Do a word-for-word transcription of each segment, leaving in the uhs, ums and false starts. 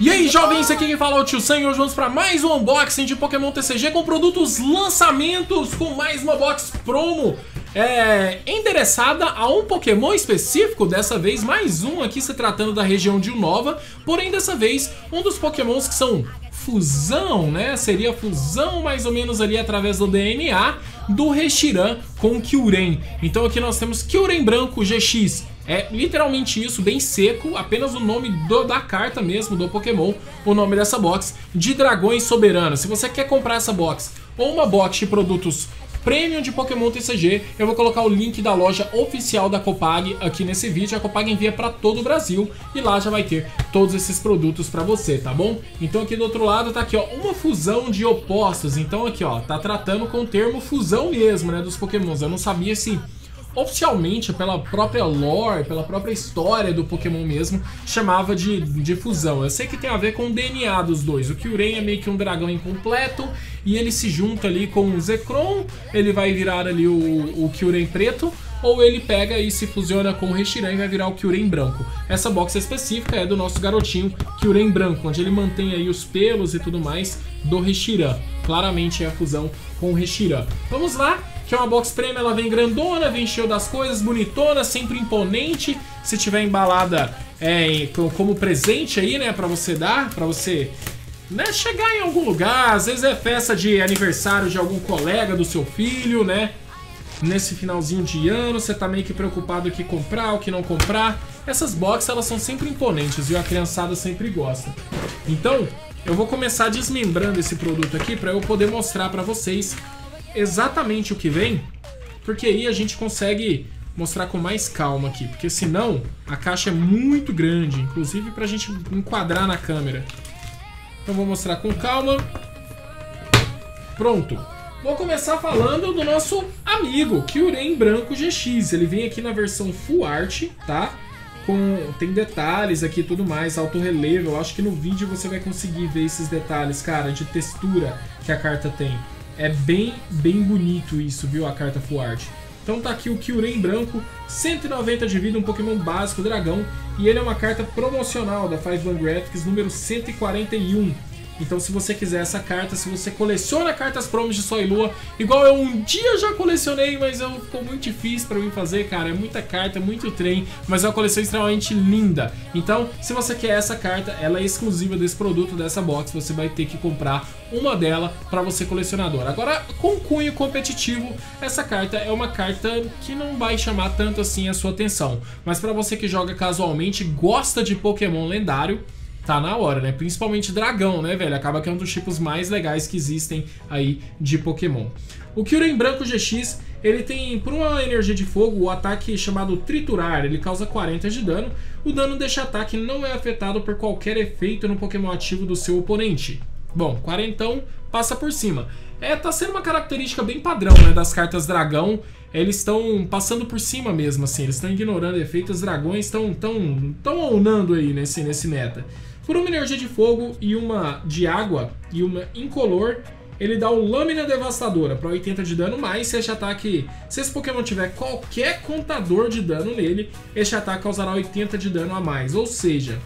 E aí, jovens, aqui quem fala é o Tio Sam e hoje vamos para mais um unboxing de Pokémon T C G com produtos lançamentos, com mais uma box promo é, endereçada a um Pokémon específico, dessa vez mais um aqui se tratando da região de Unova, porém dessa vez um dos Pokémons que são fusão, né? Seria fusão mais ou menos ali através do D N A do Reshiram com Kyurem. Então aqui nós temos Kyurem Branco G X. É literalmente isso, bem seco, apenas o nome do, da carta mesmo, do Pokémon, o nome dessa box, de Dragões Soberanos. Se você quer comprar essa box ou uma box de produtos Premium de Pokémon T C G, eu vou colocar o link da loja oficial da Copag aqui nesse vídeo. A Copag envia para todo o Brasil e lá já vai ter todos esses produtos para você, tá bom? Então aqui do outro lado tá aqui, ó, uma fusão de opostos. Então aqui, ó, tá tratando com o termo fusão mesmo, né, dos Pokémons. Eu não sabia se oficialmente, pela própria lore, pela própria história do Pokémon mesmo, chamava de, de fusão. Eu sei que tem a ver com o D N A dos dois. O Kyurem é meio que um dragão incompleto e ele se junta ali com o Zekrom, ele vai virar ali o, o Kyurem preto, ou ele pega e se fusiona com o Reshiram e vai virar o Kyurem branco. Essa box específica é do nosso garotinho Kyurem branco, onde ele mantém aí os pelos e tudo mais do Reshiram. Claramente é a fusão com o Reshiram. Vamos lá! Que é uma box premium, ela vem grandona, vem cheia das coisas, bonitona, sempre imponente. Se tiver embalada é, como presente aí, né, pra você dar, pra você, né, chegar em algum lugar. Às vezes é festa de aniversário de algum colega do seu filho, né. Nesse finalzinho de ano, você tá meio que preocupado o que comprar, o que não comprar. Essas boxes, elas são sempre imponentes, viu, a criançada sempre gosta. Então, eu vou começar desmembrando esse produto aqui pra eu poder mostrar pra vocês exatamente o que vem, porque aí a gente consegue mostrar com mais calma aqui, porque senão a caixa é muito grande, inclusive pra gente enquadrar na câmera. Então vou mostrar com calma. Pronto. Vou começar falando do nosso amigo Kyurem Branco G X. Ele vem aqui na versão Full Art, tá? Com, tem detalhes aqui e tudo mais, alto relevo. Eu acho que no vídeo você vai conseguir ver esses detalhes, cara, de textura que a carta tem. É bem, bem bonito isso, viu? A carta Full Art. Então tá aqui o Kyurem Branco, cento e noventa de vida, um Pokémon básico, dragão. E ele é uma carta promocional da Five Star Graphics, número cento e quarenta e um. Então se você quiser essa carta, se você coleciona cartas promos de Sol e Lua, igual eu um dia já colecionei, mas eu, ficou muito difícil pra mim fazer, cara. É muita carta, muito trem, mas é uma coleção extremamente linda. Então, se você quer essa carta, ela é exclusiva desse produto, dessa box. Você vai ter que comprar uma dela para você colecionador. Agora, com cunho competitivo, essa carta é uma carta que não vai chamar tanto assim a sua atenção, mas para você que joga casualmente, gosta de Pokémon lendário, tá na hora, né? Principalmente dragão, né, velho? Acaba que é um dos tipos mais legais que existem aí de Pokémon. O Kyurem Branco G X, ele tem, por uma energia de fogo, o ataque chamado Triturar. Ele causa quarenta de dano. O dano deste ataque não é afetado por qualquer efeito no Pokémon ativo do seu oponente. Bom, quarentão passa por cima. É, tá sendo uma característica bem padrão, né, das cartas dragão. Eles estão passando por cima mesmo, assim. Eles estão ignorando efeitos, dragões estão tão, tão onando aí nesse, nesse meta. Por uma energia de fogo e uma de água e uma incolor, ele dá o Lâmina Devastadora para oitenta de dano, mais se este ataque, se esse Pokémon tiver qualquer contador de dano nele, este ataque causará oitenta de dano a mais. Ou seja,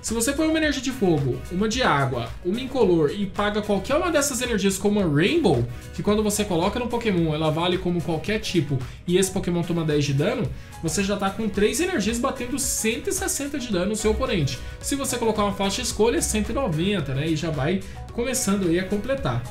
se você põe uma energia de fogo, uma de água, uma incolor e paga qualquer uma dessas energias como a Rainbow, que quando você coloca no Pokémon ela vale como qualquer tipo e esse Pokémon toma dez de dano, você já tá com três energias batendo cento e sessenta de dano no seu oponente. Se você colocar uma faixa escolha, cento e noventa, né? E já vai começando aí a completar.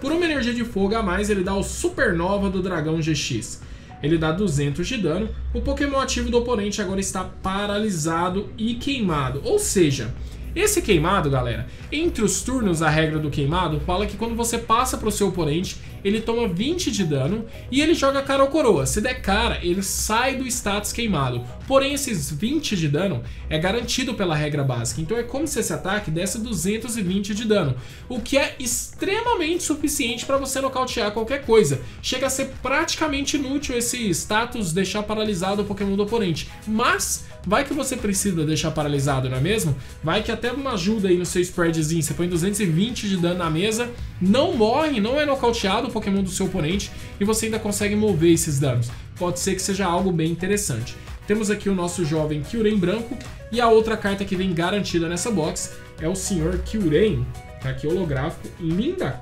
Por uma energia de fogo a mais, ele dá o Supernova do Dragão G X. Ele dá duzentos de dano, o Pokémon ativo do oponente agora está paralisado e queimado. Ou seja, esse queimado, galera, entre os turnos a regra do queimado fala que quando você passa para o seu oponente, ele toma vinte de dano e ele joga cara ou coroa. Se der cara, ele sai do status queimado. Porém, esses vinte de dano é garantido pela regra básica. Então é como se esse ataque desse duzentos e vinte de dano, o que é extremamente suficiente para você nocautear qualquer coisa. Chega a ser praticamente inútil esse status deixar paralisado o Pokémon do oponente. Mas vai que você precisa deixar paralisado, não é mesmo? Vai que até uma ajuda aí no seu spreadzinho, você põe duzentos e vinte de dano na mesa, não morre, não é nocauteado o Pokémon do seu oponente e você ainda consegue mover esses danos. Pode ser que seja algo bem interessante. Temos aqui o nosso jovem Kyurem Branco e a outra carta que vem garantida nessa box é o senhor Kyurem, tá aqui holográfico, linda,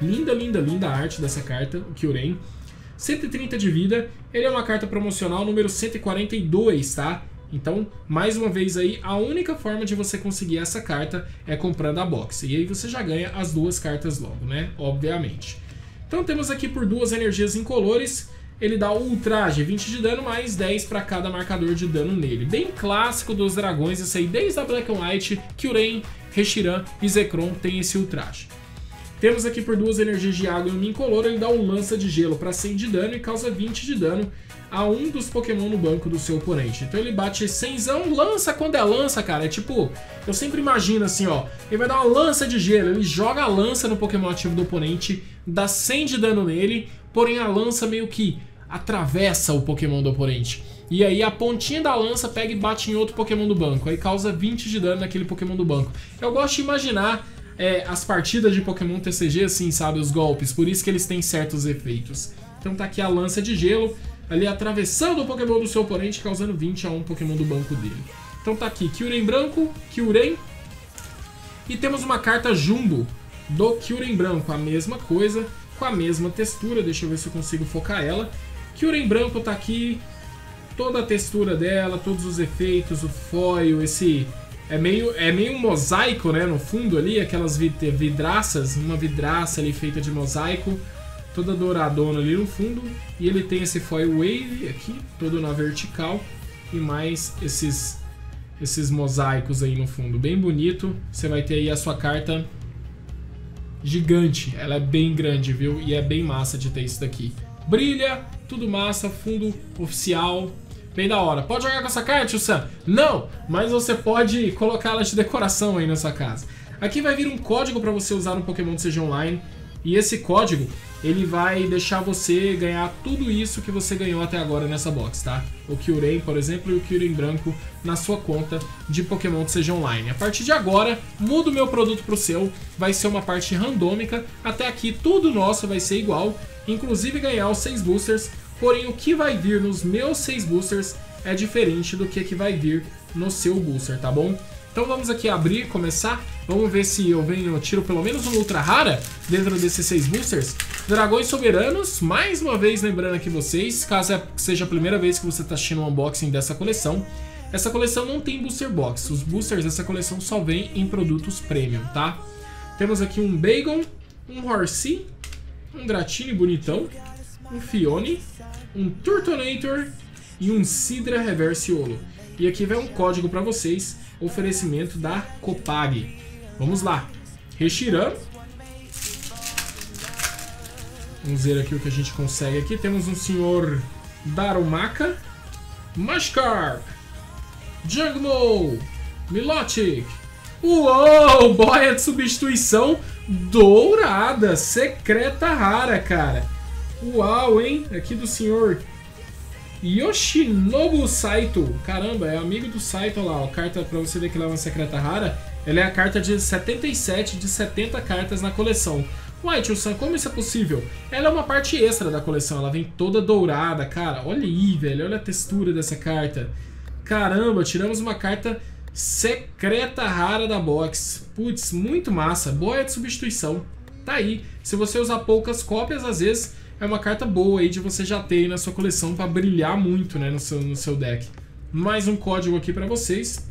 linda, linda, linda a arte dessa carta, o Kyurem. cento e trinta de vida, ele é uma carta promocional número cento e quarenta e dois, tá? Então, mais uma vez aí, a única forma de você conseguir essa carta é comprando a box. E aí você já ganha as duas cartas logo, né? Obviamente. Então temos aqui por duas energias incolores, ele dá ultraje, vinte de dano, mais dez para cada marcador de dano nele. Bem clássico dos dragões, isso aí, desde a Black and White, Kyurem, Reshiram e Zekrom tem esse ultraje. Temos aqui por duas energias de água e um incolor, ele dá um lança de gelo para cem de dano e causa vinte de dano a um dos Pokémon no banco do seu oponente. Então ele bate cenzão, lança quando é lança, cara, é tipo, eu sempre imagino assim, ó, ele vai dar uma lança de gelo, ele joga a lança no Pokémon ativo do oponente, dá cem de dano nele, porém a lança meio que atravessa o Pokémon do oponente. E aí a pontinha da lança pega e bate em outro Pokémon do banco, aí causa vinte de dano naquele Pokémon do banco. Eu gosto de imaginar... É, as partidas de Pokémon T C G, assim, sabe, os golpes, por isso que eles têm certos efeitos. Então tá aqui a lança de gelo, ali atravessando o Pokémon do seu oponente, causando vinte a um Pokémon do banco dele. Então tá aqui, Kyurem Branco, Kyurem, e temos uma carta Jumbo do Kyurem Branco, a mesma coisa, com a mesma textura, deixa eu ver se eu consigo focar ela. Kyurem Branco tá aqui, toda a textura dela, todos os efeitos, o foil, esse... É meio, é meio um mosaico, né, no fundo ali, aquelas vidraças, uma vidraça ali feita de mosaico, toda douradona ali no fundo, e ele tem esse foil wave aqui, todo na vertical, e mais esses, esses mosaicos aí no fundo, bem bonito. Você vai ter aí a sua carta gigante, ela é bem grande, viu, e é bem massa de ter isso daqui. Brilha, tudo massa, fundo oficial... Bem da hora. Pode jogar com essa carta, tio Sam? Não, mas você pode colocá-la de decoração aí na sua casa. Aqui vai vir um código para você usar no Pokémon T C G Online. E esse código, ele vai deixar você ganhar tudo isso que você ganhou até agora nessa box, tá? O Kyurem, por exemplo, e o Kyurem Branco na sua conta de Pokémon T C G Online. A partir de agora, muda o meu produto pro seu. Vai ser uma parte randômica. Até aqui, tudo nosso vai ser igual. Inclusive ganhar os seis boosters. Porém, o que vai vir nos meus seis boosters é diferente do que, que vai vir no seu booster, tá bom? Então vamos aqui abrir, começar. Vamos ver se eu venho, eu tiro pelo menos uma ultra rara dentro desses seis boosters. Dragões Soberanos, mais uma vez lembrando aqui vocês, caso seja a primeira vez que você está assistindo o um unboxing dessa coleção. Essa coleção não tem booster box, os boosters dessa coleção só vêm em produtos premium, tá? Temos aqui um Bagon, um Horsea, um Gratini bonitão, um Fione, um Turtonator e um Sidra Reversiolo. E aqui vai um código para vocês, oferecimento da Copag. Vamos lá. Reshiram. Vamos ver aqui o que a gente consegue aqui. Temos um senhor Darumaka, Maskar, Jungmo, Milotic. Uou, boia de substituição dourada, secreta rara, cara. Uau, hein? Aqui do senhor Yoshinobu Saito. Caramba, é amigo do Saito lá. A carta pra você ver que ela é uma secreta rara. Ela é a carta de setenta e sete de setenta cartas na coleção. Uai, tio Sam, como isso é possível? Ela é uma parte extra da coleção. Ela vem toda dourada, cara. Olha aí, velho. Olha a textura dessa carta. Caramba, tiramos uma carta secreta rara da box. Putz, muito massa. Boia de substituição. Tá aí. Se você usar poucas cópias, às vezes... É uma carta boa aí de você já ter aí na sua coleção para brilhar muito, né, no seu, no seu deck. Mais um código aqui para vocês.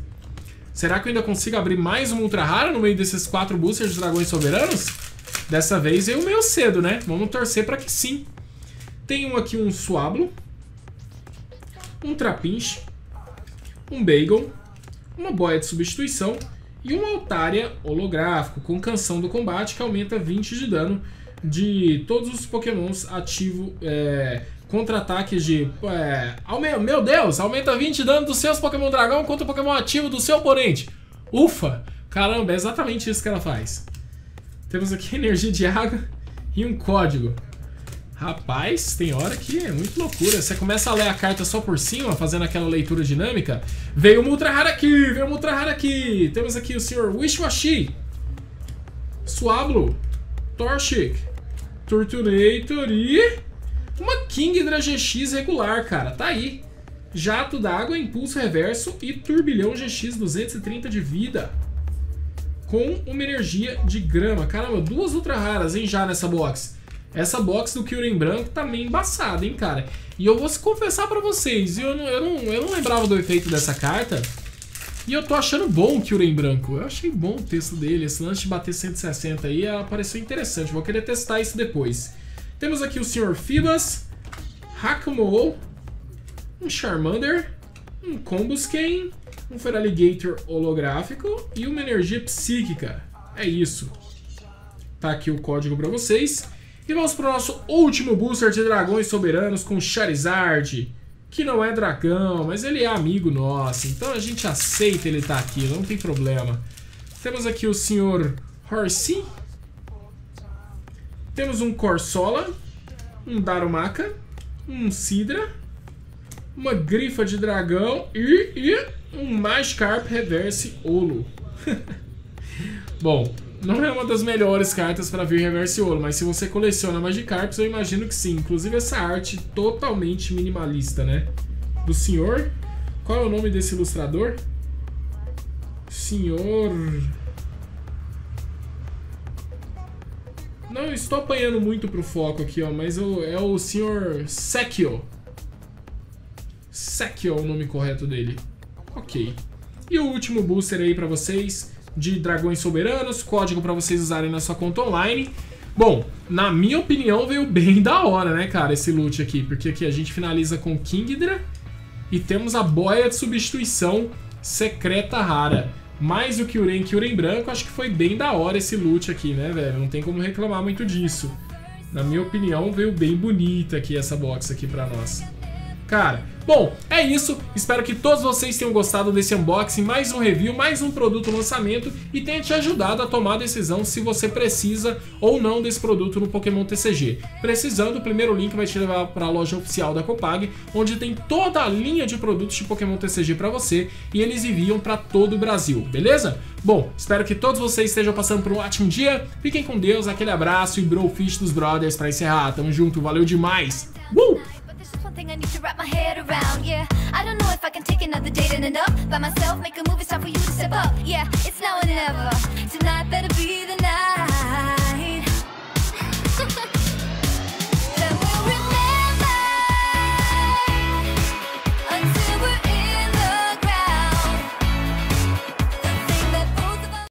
Será que eu ainda consigo abrir mais uma ultra rara no meio desses quatro boosters de Dragões Soberanos? Dessa vez eu meio cedo, né? Vamos torcer para que sim. Tem um aqui, um Suablo, um Trapinche, um Bagel, uma boia de substituição e um Altária holográfico com canção do combate que aumenta vinte de dano de todos os Pokémons ativo, é, contra-ataques de... É, aumenta, meu Deus, aumenta vinte de dano dos seus Pokémon Dragão contra o Pokémon ativo do seu oponente. Ufa! Caramba, é exatamente isso que ela faz. Temos aqui energia de água e um código. Rapaz, tem hora que é muito loucura. Você começa a ler a carta só por cima, fazendo aquela leitura dinâmica. Veio uma ultra rara aqui, veio uma ultra rara aqui. Temos aqui o senhor Wishwashi, Suablo, Torchic, Turtonator e uma Kingdra G X regular, cara, tá aí. Jato d'água, impulso reverso e turbilhão G X duzentos e trinta de vida. com uma energia de grama. Caramba, duas ultra raras, hein, já nessa box. Essa box do Kyurem Branco tá meio embaçada, hein, cara. E eu vou confessar pra vocês, eu não, eu, não, eu não lembrava do efeito dessa carta. E eu tô achando bom o Kyurem Branco. Eu achei bom o texto dele, esse lance de bater cento e sessenta aí pareceu interessante. Vou querer testar isso depois. Temos aqui o senhor Phibas, Hakumo, um Charmander, um Combusken, um Feraligator holográfico e uma energia psíquica. É isso. Tá aqui o código pra vocês. E vamos pro nosso último booster de Dragões Soberanos com Charizard, que não é dragão, mas ele é amigo nosso, então a gente aceita ele estar aqui, não tem problema. Temos aqui o senhor Horsea, temos um Corsola, um Darumaka, um Kingdra, uma grifa de dragão e, e um Magikarp Reverse Holo. Bom, não é uma das melhores cartas para vir Reverse Holo, mas se você coleciona Magikarps, eu imagino que sim. Inclusive essa arte totalmente minimalista, né? Do senhor... Qual é o nome desse ilustrador? Senhor... Não, eu estou apanhando muito pro foco aqui, ó, mas eu, é o senhor Sekio. Sekio é o nome correto dele. Ok. E o último booster aí pra vocês, de Dragões Soberanos, código pra vocês usarem na sua conta online. Bom, na minha opinião, veio bem da hora, né, cara, esse loot aqui, porque aqui a gente finaliza com Kingdra e temos a boia de substituição secreta rara. Mais o Kyurem, Kyurem Branco, acho que foi bem da hora esse loot aqui, né, velho? Não tem como reclamar muito disso. Na minha opinião, veio bem bonita aqui essa box aqui pra nós. Cara, bom, é isso. Espero que todos vocês tenham gostado desse unboxing, mais um review, mais um produto lançamento e tenha te ajudado a tomar a decisão se você precisa ou não desse produto no Pokémon T C G. Precisando, o primeiro link vai te levar para a loja oficial da Copag, onde tem toda a linha de produtos de Pokémon T C G para você e eles enviam para todo o Brasil, beleza? Bom, espero que todos vocês estejam passando por um ótimo dia. Fiquem com Deus, aquele abraço e Brofist dos Brothers para encerrar. Tamo junto, valeu demais! Uh! Thing I need to wrap my head around, yeah. I don't know if I can take another day to end up by myself, make a movie star for you to step up, yeah. It's now and now.